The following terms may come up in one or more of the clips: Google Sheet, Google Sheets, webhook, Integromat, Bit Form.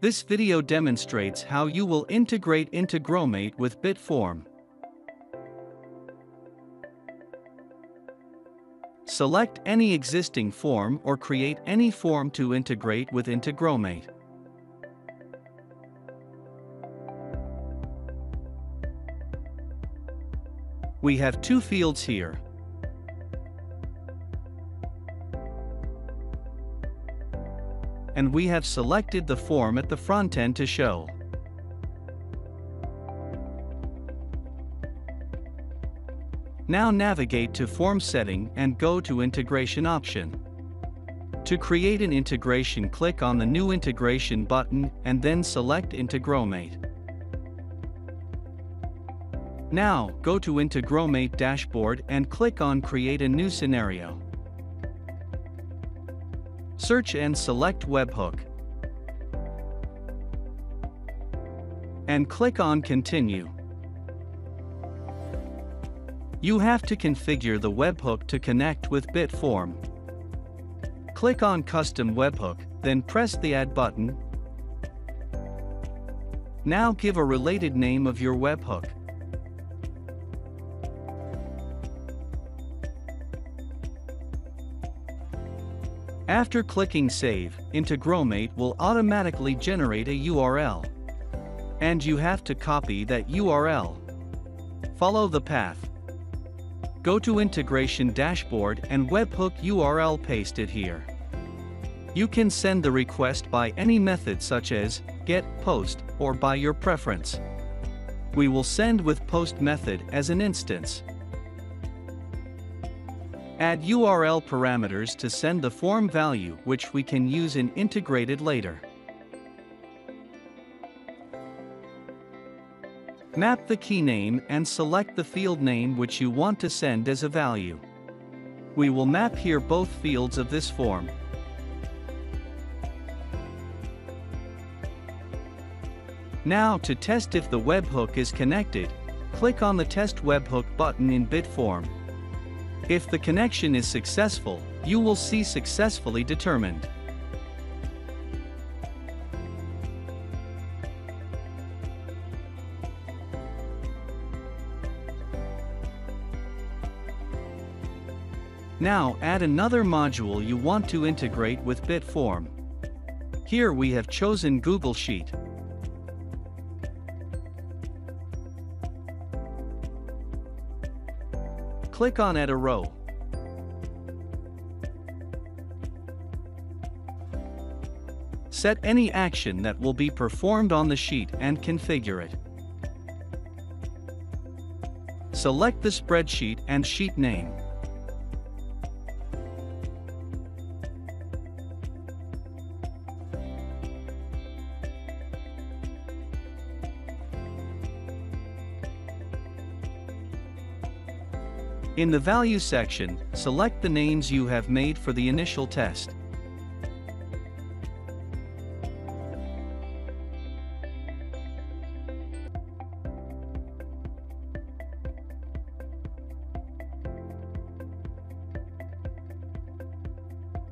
This video demonstrates how you will integrate Integromat with Bit Form. Select any existing form or create any form to integrate with Integromat. We have two fields here. And we have selected the form at the front end to show. Now navigate to Form Setting and go to Integration option. To create an integration, click on the New Integration button and then select Integromat. Now, go to Integromat dashboard and click on Create a new scenario. Search and select Webhook. And click on Continue. You have to configure the webhook to connect with Bit Form. Click on Custom Webhook, then press the Add button. Now give a related name of your webhook. After clicking Save, Integromat will automatically generate a URL. And you have to copy that URL. Follow the path. Go to Integration Dashboard and Webhook URL, paste it here. You can send the request by any method such as GET, POST, or by your preference. We will send with POST method as an instance. Add URL parameters to send the form value, which we can use in integrated later. Map the key name and select the field name which you want to send as a value. We will map here both fields of this form. Now to test if the webhook is connected, click on the Test Webhook button in Bit Form. If the connection is successful, you will see Successfully Determined. Now add another module you want to integrate with Bit Form. Here we have chosen Google Sheet. Click on Add a Row. Set any action that will be performed on the sheet and configure it. Select the spreadsheet and sheet name. In the Value section, select the names you have made for the initial test.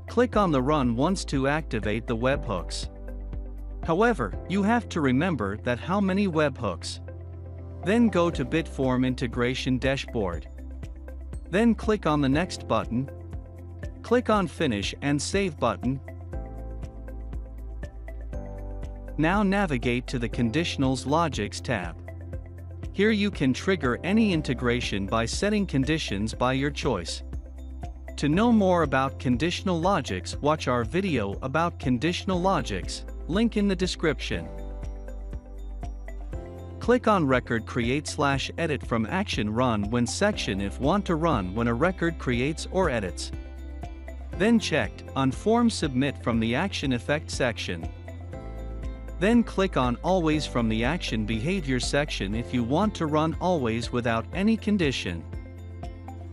Click on the Run once to activate the webhooks. However, you have to remember that how many webhooks. Then go to Bit Form Integration Dashboard. Then click on the Next button, click on Finish and Save button. Now navigate to the Conditionals Logics tab. Here you can trigger any integration by setting conditions by your choice. To know more about conditional logics, watch our video about conditional logics, link in the description. Click on Record Create / Edit from Action Run When section if want to run when a record creates or edits. Then checked on Form Submit from the Action Effect section. Then click on Always from the Action Behavior section if you want to run always without any condition.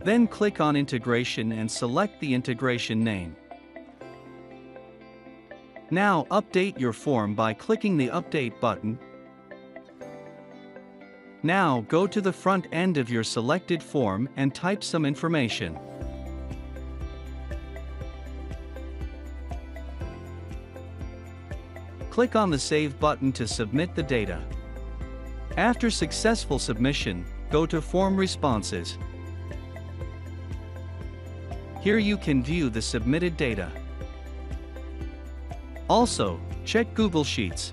Then click on Integration and select the integration name. Now update your form by clicking the Update button. Now go to the front end of your selected form and type some information. Click on the Save button to submit the data. After successful submission, go to Form Responses. Here you can view the submitted data. Also, check Google Sheets.